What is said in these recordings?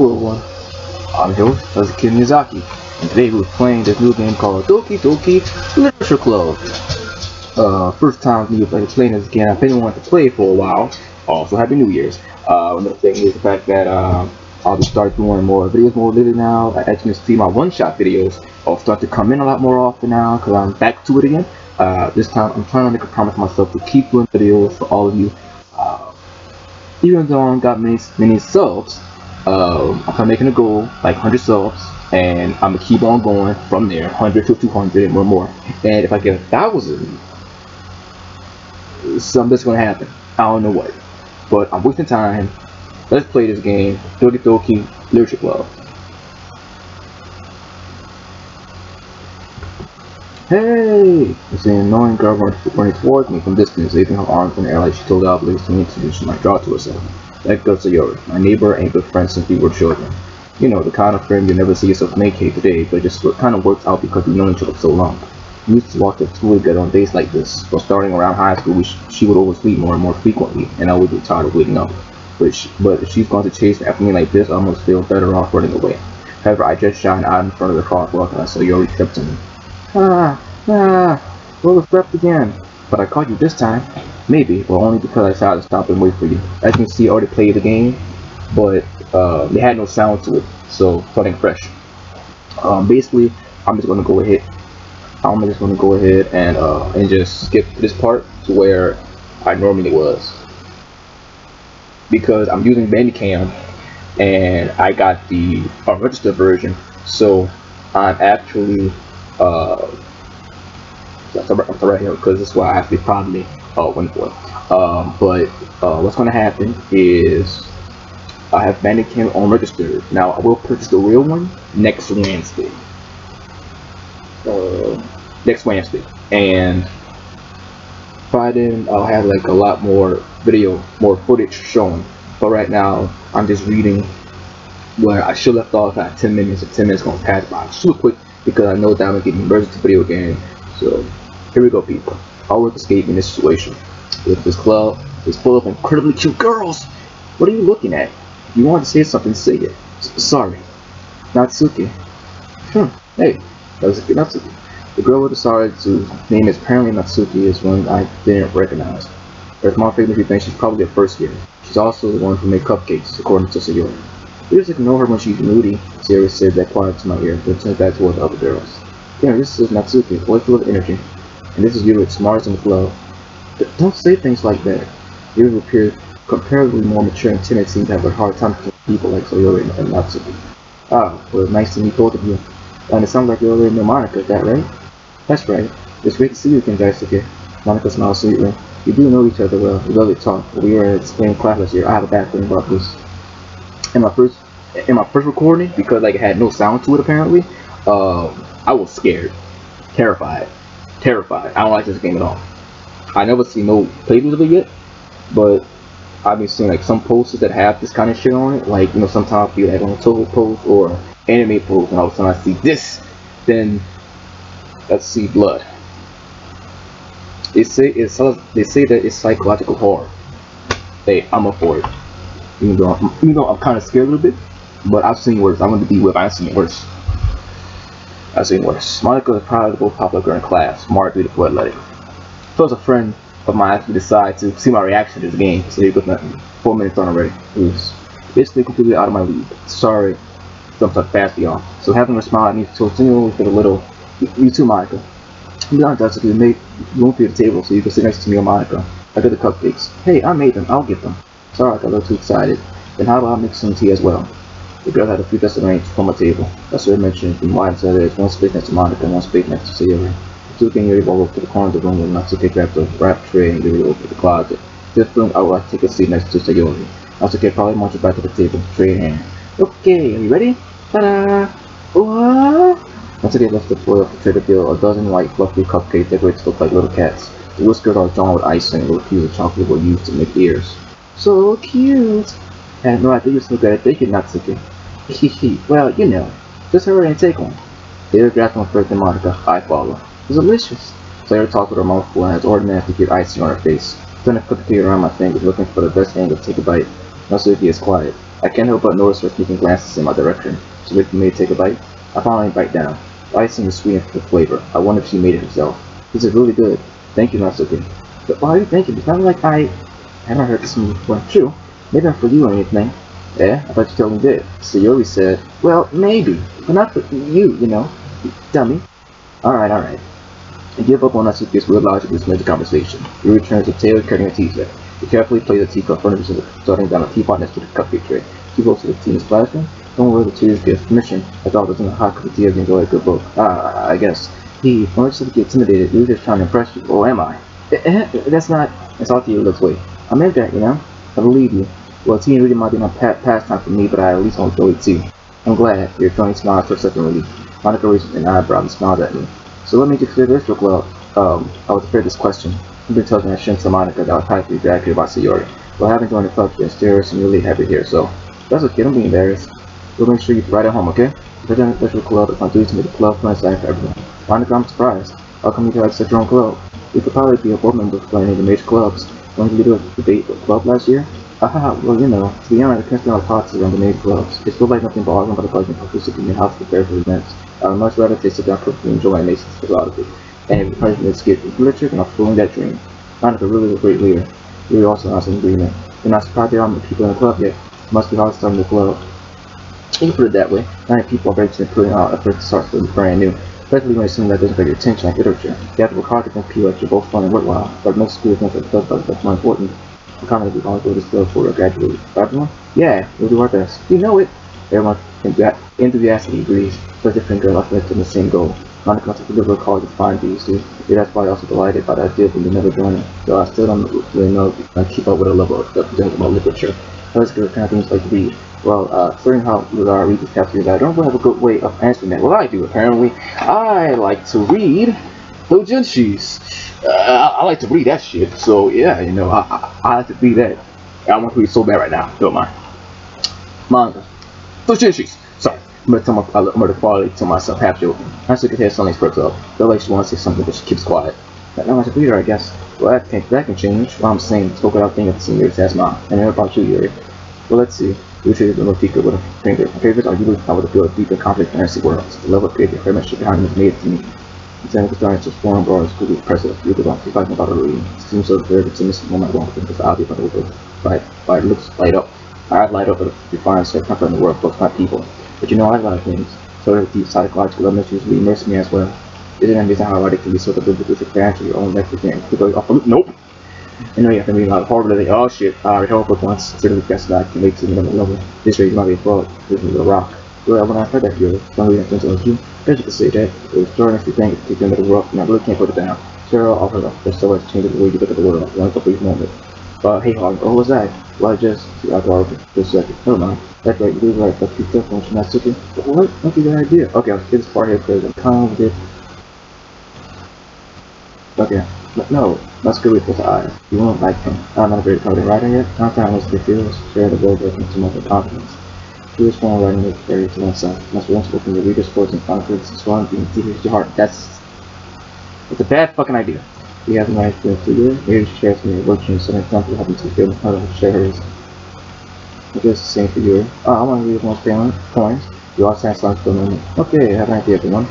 hello everyone, I'm your host, Daisuke Miyazaki, and today we're playing this new game called Doki Doki Literature Club. First time for me playing this game. I've been wanting to play for a while. Also, Happy New Year's. Another thing is the fact that I'll be start doing more videos more later now. As you can see, my one-shot videos will start to come in a lot more often now because I'm back to it again. This time, I'm trying to make a promise myself to keep doing videos for all of you. Even though I got many subs, I'm making a goal, like 100 subs, and I'm gonna keep on going from there, 100 to 200 and more. And if I get 1,000, something's gonna happen. I don't know what, but I'm wasting time. Let's play this game, Doki Doki Literature Club. Hey! It's an annoying girl running towards me from distance, leaving her arms in the air like she told Obelisk to me to she might draw to herself. That girl Sayori, my neighbor and good friend since we were children. You know, the kind of friend you never see yourself making today, but it just kind of works out because we've known each other so long. We used to walk to school together on days like this, but starting around high school, she would oversleep more and more frequently, and I would be tired of waiting up. But if she's going to chase after me like this, I almost feel better off running away. However, I just shot an eye in front of the crosswalk and Sayori kept to me. Well, it's left again. But I caught you this time. Maybe, but only because I decided to stop and wait for you. As you can see, I already played the game, but it had no sound to it, so starting fresh. Basically, I'm just gonna go ahead and just skip this part to where I normally was, because I'm using Bandicam, and I got the unregistered version, so I'm actually. That's right here, because that's why I actually probably went for it. What's going to happen is I have Bandicam unregistered. Now I will purchase the real one next Wednesday. And by then I'll have like a lot more video, more footage shown. But right now I'm just reading where I should left off at 10 minutes. And 10 minutes going to pass by super quick, because I know that I'm getting emergency video game. So here we go, people. I will escape in this situation. If this club is full of incredibly cute girls, what are you looking at? If you want to say something, say it. Sorry, Natsuki. Hey, Natsuki. The girl with the sorry to name is apparently Natsuki, is one I didn't recognize. Her small figure, you think she's probably a first year. She's also the one who made cupcakes, according to Sayori. You just ignore her when she's moody, Sayori said that quiet to my ear, but turned back towards the other girls. Yeah, this is Natsuki, boy full of energy, and this is Yuri, smartest in the club. But don't say things like that. Yuri appears comparatively more mature and timid, seems to have a hard time with people like Sayori and Natsuki. Well, nice to meet both of you. And it sounds like you already know Monika, is that right? That's right. It's great to see you again, Daisuke. Monika smiles sweetly. You do know each other well. We love to talk. We were at the same class last year. I have a bad thing about this. In my first recording, because like it had no sound to it apparently, I was scared, terrified. I don't like this game at all. I never seen no playthroughs of it yet, but I've been seeing like some posters that have this kind of shit on it. Like, you know, sometimes you like on a Toho post or anime post, and all of a sudden I see this, then let's see blood. They say that it's psychological horror. Hey, I'm up for it. Even though I'm kind of scared a little bit, but I've seen worse. I'm going to be with. I've seen worse. Monika is probably the most popular girl in class, smart, beautiful, athletic. So as a friend of mine actually decided to see my reaction to this game, so you got nothing. 4 minutes on already. It was basically completely out of my league. Sorry, jumped up fast beyond. So having her smile at me to continue for a little. You too, Monika. I'm not done, you won't be at the table, so you can sit next to me or Monika. I got the cupcakes. Hey, I made them. I'll get them. Sorry, I got a little too excited. Then how about mix some tea as well? The girl had a few best arranged from my table. That's what I mentioned. And why I said there's one space next to Monika and one space next to Sayori. The two can Yuri walk over to the corner of the room and Natsuki grabbed the wrap tray and Yuri over to the closet. This room, I would like to take a seat next to Sayori. Natsuki probably marched back to the table, tray in hand. Okay, are you ready? Ta-da! What? Natsuki left the floor of the tray to build a dozen white fluffy cupcakes decorated to look like little cats. The whiskers are drawn with icing and little pieces of chocolate were used to make ears. So cute! I had no idea you were so good at baking, Natsuki. Hehe, well, you know, just hurry and take one. Later, grabbed one first and Monika, I follow. It's delicious! Sayori talked with her mouth full and has already managed to get icing on her face. Then I put the plate around my fingers, looking for the best angle to take a bite. Natsuki is quiet. I can't help but notice her taking glances in my direction. She looked at me to take a bite. I finally bite down. The icing is sweet with flavor. I wonder if she made it herself. This is really good. Thank you, Natsuki. But why are you thinking? It's not like I haven't heard this movie before. True. Maybe not for you or anything. Eh? I thought you told me that. Sayori said, well, maybe, but not for you, you know. Dummy. Alright, alright. I give up on Natsuki's weird logic to dismiss the conversation. He returns to Taylor carrying a tea set. He carefully plays a teacup in front of himself, starting down a teapot next to the cupcake tray. He goes to the tea in his classroom. Don't worry, the tears gives permission. I thought it was in a hot cup of tea and enjoy a good book. I guess. He wants to get intimidated. You're just trying to impress you. Or am I? That's not. It's all to you, let's wait. I meant that, you know? I believe you. Well, tea and reading might be my pastime for me, but I at least won't enjoy tea. I'm glad. Your funny smile for a second relief. Monika raised an eyebrow and smiled at me. So let me just clear this real well. I was afraid of this question. I've been talking to Shinsa Monika that I was practically back here about Sayori. Well, I haven't joined the club yet. Serious and really happy here, so that's okay. Don't be embarrassed. We'll make sure you write at home, okay? If I join the special club, it's my duty to make the club fun for everyone. Monika, I'm surprised. How come you guys set your own club? You could probably be a board member for any of the major clubs. When you do a debate with the club last year? Aha, well, you know, to be honest, I can't stand all the politics around the major clubs. It's still like nothing but arguing about the clubs and participating in how to prepare for events. I would much rather taste it down perfectly and enjoy my nation's philosophy. And if the punishment is skipped with literature, then I'm fooling that dream. Monika really is a great leader. Yuri also has an agreement. You're not surprised there aren't people in the club yet. It must be hard starting the club. You can put it that way. Many people are very interested in putting out efforts to start something brand new. Especially when you assume that doesn't pay your attention like literature. You have to work hard to compete like you're both fun and worthwhile, but most school things are felt like that's more important. The comedy we all go to school for or graduate. Everyone? Yeah, we'll do our best. You know it! Everyone enthusiastically agrees, but different girls often in the same goal. Monika wants to deliver a college to find BC, yeah, that's why I also delighted by the idea of never joining. So I still don't really know if I keep up with a level of doing about literature. How is good kind of things like read? Well, certain how I read these captions, I don't really have a good way of answering that. Well, I do, apparently. I like to read doujinshis. I like to read that shit, so yeah, you know, I like to read that. I want to read so bad right now, don't mind. Manga. Doujinshis! Sorry, I'm going to quality to myself, half joking. I still could hear something perks up. I feel like she wants to say something, but she keeps quiet. But now I should read her, I guess. Well, that can change. Well, I'm saying, spoke without thinking of the seniors, that's mine. And then about you, Yuri. Well, let's see. You treated the Monika with a finger. My favorites are usually found with a feel of deep and complex fantasy worlds. The level of creative experiments behind them is made to me. The technical science of foreign broads could be impressive. You could not be talking about a reading. It seems so very optimistic moment wrong because the obvious but over by it looks light up. I light up at a refined self comfort in the world books my people. But you know I like a lot of things. So the deep psychological elements usually immerse me as well. Isn't it amazing how it can be sort of biblical to fancy your own next again? Nope. Anyway, I can read a lot of horror today. Oh shit, I already heard book once. Certainly guess that I can make something on the level. This rate might be a fraud. This is a rock. Well, when I heard that view, some reason things like you, as you can say that, it was throwing everything to the end of the rock, and I really can't put it down. Cheryl offered up, there's so much changes the way you look at the world, one for a brief moment. Hey Harlan, oh, what was that? Well, I just, I thought for a second. Never mind. That's right, you do right, but you took one from that chicken. What? What's a good idea? Okay, I'll get this part here because I'm calm with it. Okay. No, that's good with his eyes. You won't like him. I'm not a very prominent writer yet. Sometimes I was confused, shared the world with him too much of confidence. He was born writing with very to oneself. Must be responsible for the reader's sports and conflicts, as well as being deeply to heart. It's a bad fucking idea. He has my experience to do. Maybe she shares me working so many times helping to feel part of share hers. I guess the same for you. I want to read most famous points. You all sound like for a moment. Okay, I have an idea, everyone.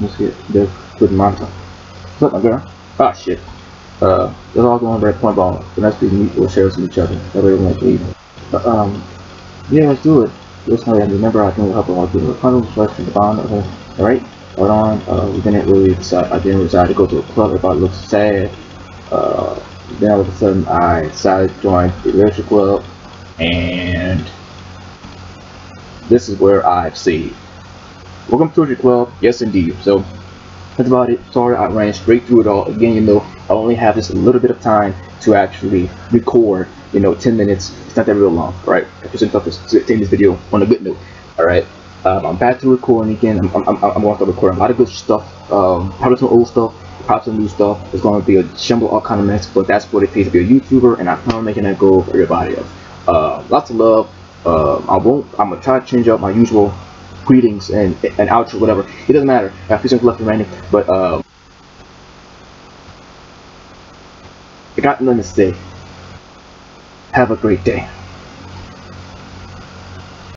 Let's get the good mantra. What's up, my girl? Ah, shit. Let's all go on that point ball. The next we meet, we'll share with each other. That way we won't leave. Yeah, let's do it. This way, I remember I can help her all through the tunnel, flesh, and the bond of her. Alright? Hold on. We didn't really decide. I didn't decide to go to a club if I looked sad. Then all of a sudden, I decided to join the literature club. And this is where I've saved. Welcome to the club. Yes, indeed. So, that's about it. Sorry, I ran straight through it all. Again, you know, I only have this little bit of time to actually record, you know, 10 minutes. It's not that real long, right? I just thought to take this video on a good note, all right? I'm back to recording again. I'm going to start recording a lot of good stuff, probably some old stuff, probably some new stuff. It's going to be a jumble all kind of mess, but that's what it pays to be a YouTuber, and I plan on making that goal for everybody else. Lots of love. I'm going to try to change up my usual greetings and outro, whatever. It doesn't matter. I feel some left and random, but I got nothing to say. Have a great day.